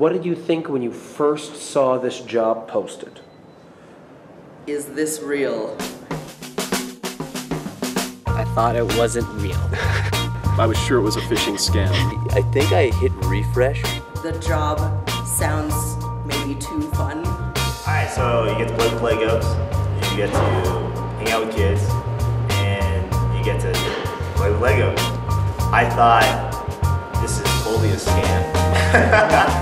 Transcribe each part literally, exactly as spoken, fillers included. what did you think when you first saw this job posted? Is this real? I thought it wasn't real. I was sure it was a phishing scam. I think I hit refresh. The job sounds maybe too fun. Alright, so you get to play with Legos, you get to hang out with kids, and you get to play with Legos. I thought, this is totally a scam.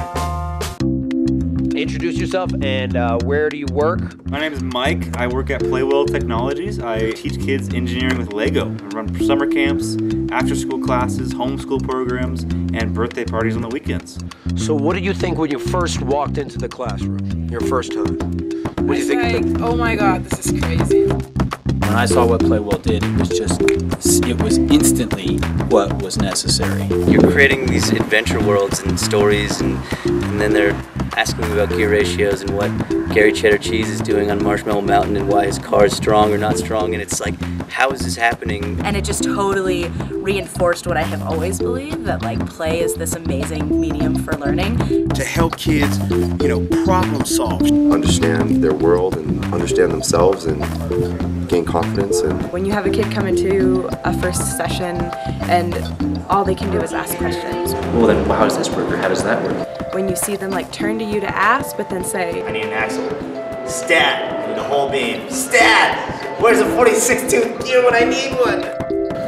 Introduce yourself and uh, where do you work? My name is Mike. I work at Playwell Technologies. I teach kids engineering with Lego. I run summer camps, after school classes, homeschool programs, and birthday parties on the weekends. So what did you think when you first walked into the classroom? Your first time? What do you think? Like, oh my god, this is crazy. When I saw what Playwell did, it was just, it was instantly what was necessary. You're creating these adventure worlds and stories, and, and then they're asking me about gear ratios and what Gary Cheddar Cheese is doing on Marshmallow Mountain and why his car is strong or not strong, and it's like, how is this happening? And it just totally reinforced what I have always believed, that like play is this amazing medium for learning. To help kids, you know, problem solve. Understand their world and understand themselves and gain confidence. And when you have a kid come into a first session and all they can do is ask questions. Well then, how does this work or how does that work? When you see them like turn to you to ask, but then say, I need an axle. Stat! I need a whole beam. Stat! Where's a forty-six tooth gear when I need one?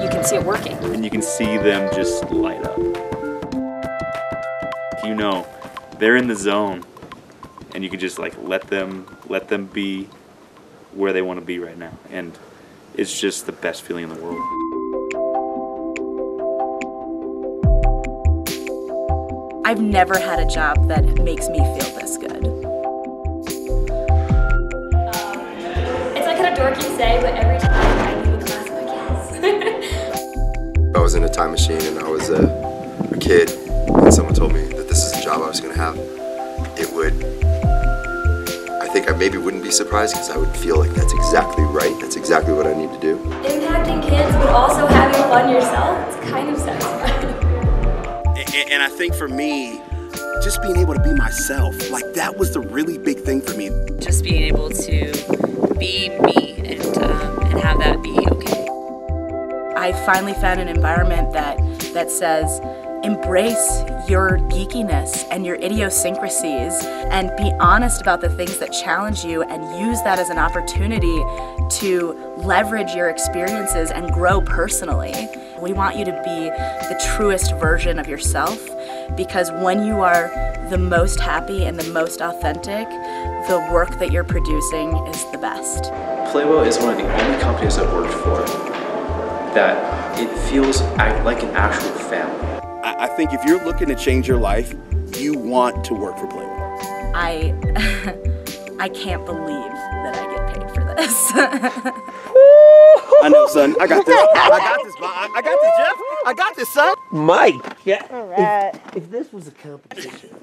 You can see it working. And you can see them just light up. You know, they're in the zone. And you can just like let them, let them be where they want to be right now. And it's just the best feeling in the world. I've never had a job that makes me feel this good. Um, it's like kind of dorky to say, but every time I leave a class, I'm like, yes. I was in a time machine and I was a, a kid, and someone told me that this is the job I was going to have. It would, I think I maybe wouldn't be surprised because I would feel like that's exactly right, that's exactly what I need to do. Impacting kids, but also having fun yourself, it's kind of satisfying. And I think for me, just being able to be myself, like that was the really big thing for me. Just being able to be me and, um, and have that be okay. I finally found an environment that, that says, embrace your geekiness and your idiosyncrasies and be honest about the things that challenge you and use that as an opportunity to leverage your experiences and grow personally. We want you to be the truest version of yourself, because when you are the most happy and the most authentic, the work that you're producing is the best. Playwell is one of the only companies I've worked for that it feels like an actual family. I think if you're looking to change your life, you want to work for Playwell. I, I can't believe that I get paid for this. I know, son. I got this. I got this. I got this, Jeff. I got this, son. Mike. Yeah. All right. If, if this was a competition.